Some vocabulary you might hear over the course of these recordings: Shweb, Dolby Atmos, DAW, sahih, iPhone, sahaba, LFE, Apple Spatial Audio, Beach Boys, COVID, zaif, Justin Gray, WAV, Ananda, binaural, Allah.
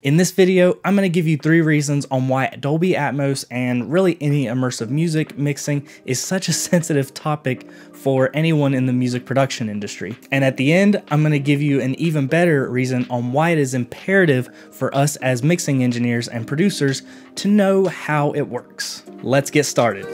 In this video, I'm going to give you 3 reasons on why Dolby Atmos and really any immersive music mixing is such a sensitive topic for anyone in the music production industry. And at the end, I'm going to give you an even better reason on why it is imperative for us as mixing engineers and producers to know how it works. Let's get started.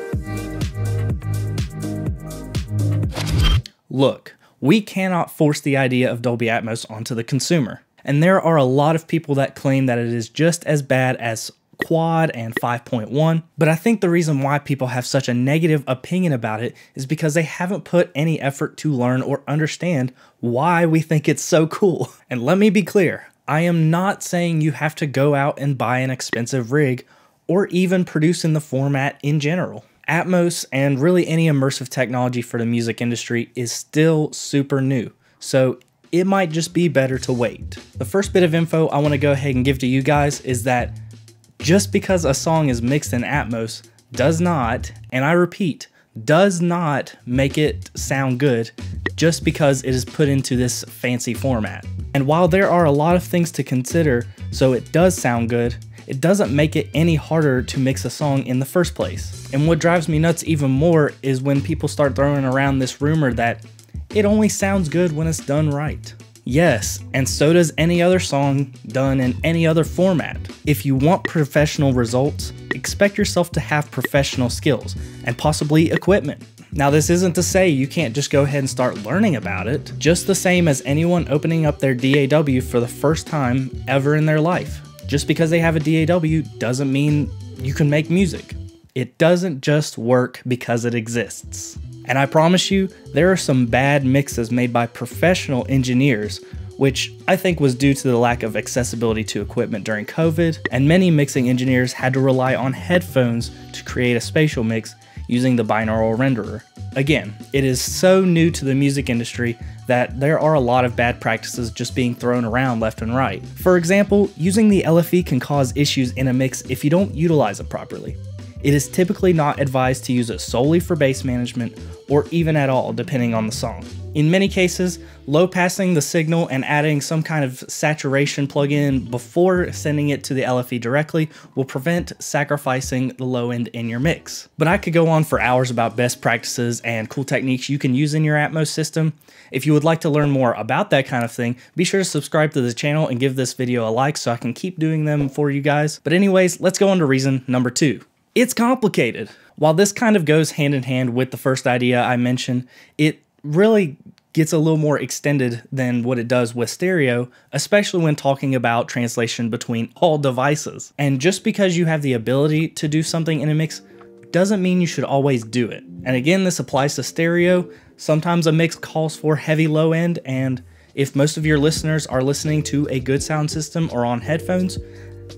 Look, we cannot force the idea of Dolby Atmos onto the consumer. And there are a lot of people that claim that it is just as bad as Quad and 5.1, but I think the reason why people have such a negative opinion about it is because they haven't put any effort to learn or understand why we think it's so cool. And let me be clear, I am not saying you have to go out and buy an expensive rig or even produce in the format in general. Atmos and really any immersive technology for the music industry is still super new, so it might just be better to wait. The first bit of info I want to go ahead and give to you guys is that just because a song is mixed in Atmos does not, and I repeat, does not make it sound good just because it is put into this fancy format. And while there are a lot of things to consider so it does sound good, it doesn't make it any harder to mix a song in the first place. And what drives me nuts even more is when people start throwing around this rumor that it only sounds good when it's done right. Yes, and so does any other song done in any other format. If you want professional results, expect yourself to have professional skills and possibly equipment. Now, this isn't to say you can't just go ahead and start learning about it, just the same as anyone opening up their DAW for the first time ever in their life. Just because they have a DAW doesn't mean you can make music. It doesn't just work because it exists. And I promise you, there are some bad mixes made by professional engineers, which I think was due to the lack of accessibility to equipment during COVID, and many mixing engineers had to rely on headphones to create a spatial mix using the binaural renderer. Again, it is so new to the music industry that there are a lot of bad practices just being thrown around left and right. For example, using the LFE can cause issues in a mix if you don't utilize it properly. It is typically not advised to use it solely for bass management or even at all, depending on the song. In many cases, low passing the signal and adding some kind of saturation plugin before sending it to the LFE directly will prevent sacrificing the low end in your mix. But I could go on for hours about best practices and cool techniques you can use in your Atmos system. If you would like to learn more about that kind of thing, be sure to subscribe to the channel and give this video a like so I can keep doing them for you guys. But anyways, let's go on to reason number 2. It's complicated. While this kind of goes hand in hand with the first idea I mentioned, it really gets a little more extended than what it does with stereo, especially when talking about translation between all devices. And just because you have the ability to do something in a mix doesn't mean you should always do it. And again, this applies to stereo. Sometimes a mix calls for heavy low end, and if most of your listeners are listening to a good sound system or on headphones,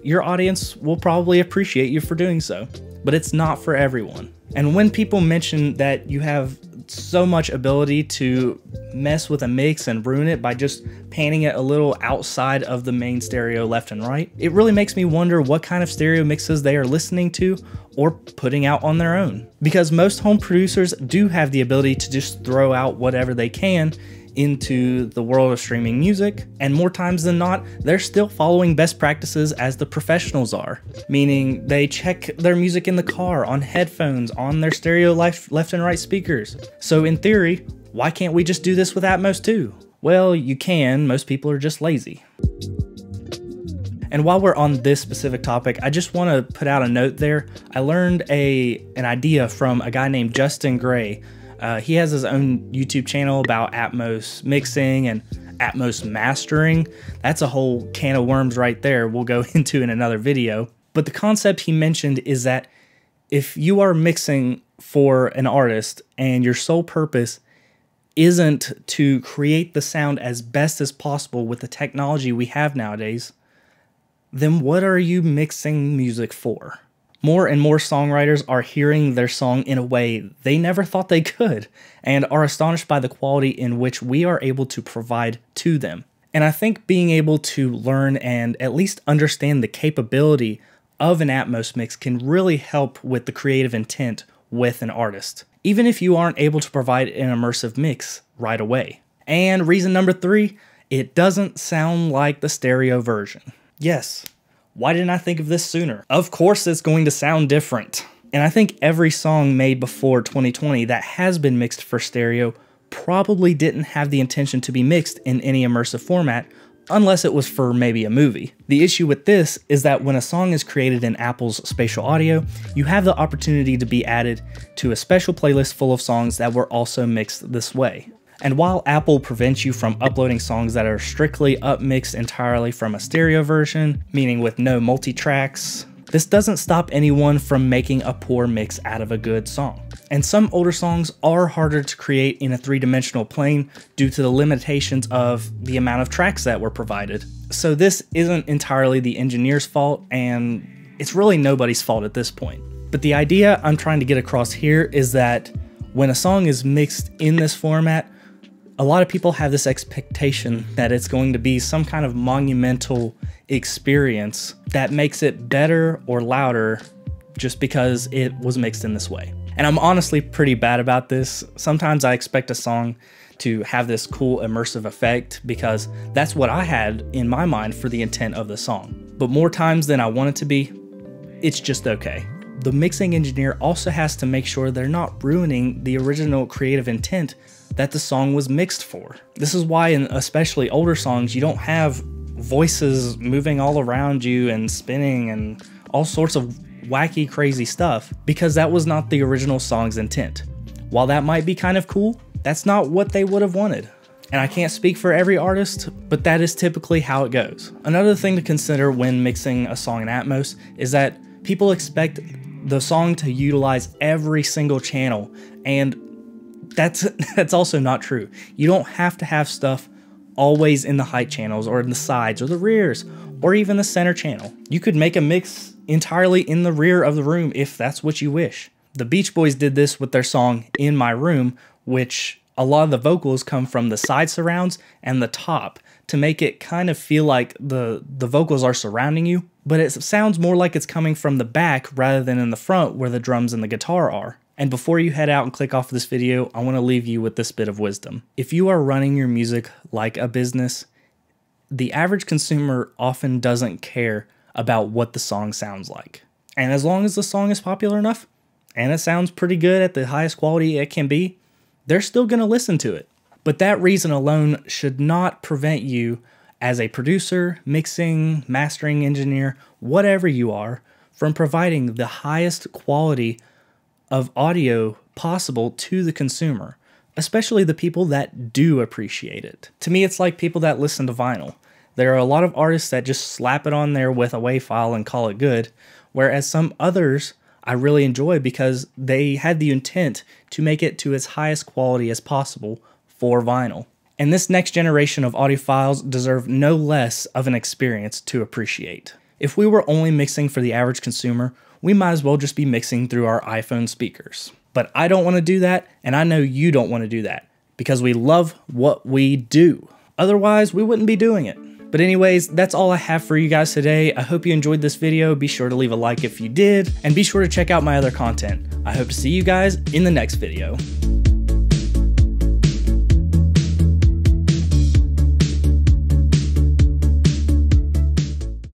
your audience will probably appreciate you for doing so, but it's not for everyone. And when people mention that you have so much ability to mess with a mix and ruin it by just panning it a little outside of the main stereo left and right, it really makes me wonder what kind of stereo mixes they are listening to or putting out on their own. Because most home producers do have the ability to just throw out whatever they can into the world of streaming music, and more times than not, they're still following best practices as the professionals are, meaning they check their music in the car, on headphones, on their stereo left and right speakers. So in theory, why can't we just do this with Atmos too? Well, you can, most people are just lazy. And while we're on this specific topic, I just want to put out a note there. I learned an idea from a guy named Justin Gray. He has his own YouTube channel about Atmos mixing and Atmos mastering. That's a whole can of worms right there we'll go into in another video. But the concept he mentioned is that if you are mixing for an artist and your sole purpose isn't to create the sound as best as possible with the technology we have nowadays, then what are you mixing music for? More and more songwriters are hearing their song in a way they never thought they could and are astonished by the quality in which we are able to provide to them. And I think being able to learn and at least understand the capability of an Atmos mix can really help with the creative intent with an artist, even if you aren't able to provide an immersive mix right away. And reason number 3, it doesn't sound like the stereo version. Yes, Why didn't I think of this sooner? Of course it's going to sound different. And I think every song made before 2020 that has been mixed for stereo probably didn't have the intention to be mixed in any immersive format, unless it was for maybe a movie. The issue with this is that when a song is created in Apple's Spatial Audio, you have the opportunity to be added to a special playlist full of songs that were also mixed this way. And while Apple prevents you from uploading songs that are strictly upmixed entirely from a stereo version, meaning with no multi-tracks, this doesn't stop anyone from making a poor mix out of a good song. And some older songs are harder to create in a three-dimensional plane due to the limitations of the amount of tracks that were provided. So this isn't entirely the engineer's fault, and it's really nobody's fault at this point. But the idea I'm trying to get across here is that when a song is mixed in this format, a lot of people have this expectation that it's going to be some kind of monumental experience that makes it better or louder just because it was mixed in this way. And I'm honestly pretty bad about this. Sometimes I expect a song to have this cool immersive effect because that's what I had in my mind for the intent of the song. But more times than I want it to be, it's just okay. The mixing engineer also has to make sure they're not ruining the original creative intent that the song was mixed for. This is why in especially older songs, you don't have voices moving all around you and spinning and all sorts of wacky, crazy stuff, because that was not the original song's intent. While that might be kind of cool, that's not what they would have wanted. And I can't speak for every artist, but that is typically how it goes. Another thing to consider when mixing a song in Atmos is that people expect the song to utilize every single channel, and that's also not true. You don't have to have stuff always in the height channels or in the sides or the rears or even the center channel. You could make a mix entirely in the rear of the room if that's what you wish. The Beach Boys did this with their song In My Room, which a lot of the vocals come from the side surrounds and the top to make it kind of feel like the vocals are surrounding you, but it sounds more like it's coming from the back rather than in the front where the drums and the guitar are. And before you head out and click off this video, I want to leave you with this bit of wisdom. If you are running your music like a business, the average consumer often doesn't care about what the song sounds like. And as long as the song is popular enough, and it sounds pretty good at the highest quality it can be, they're still gonna listen to it. But that reason alone should not prevent you as a producer, mixing, mastering engineer, whatever you are, from providing the highest quality of audio possible to the consumer, especially the people that do appreciate it. To me, it's like people that listen to vinyl. There are a lot of artists that just slap it on there with a WAV file and call it good, whereas some others I really enjoy because they had the intent to make it to its highest quality as possible for vinyl. And this next generation of audiophiles deserve no less of an experience to appreciate. If we were only mixing for the average consumer, we might as well just be mixing through our iPhone speakers. But I don't want to do that, and I know you don't want to do that, because we love what we do. Otherwise, we wouldn't be doing it. But anyways, that's all I have for you guys today. I hope you enjoyed this video. Be sure to leave a like if you did, and be sure to check out my other content. I hope to see you guys in the next video.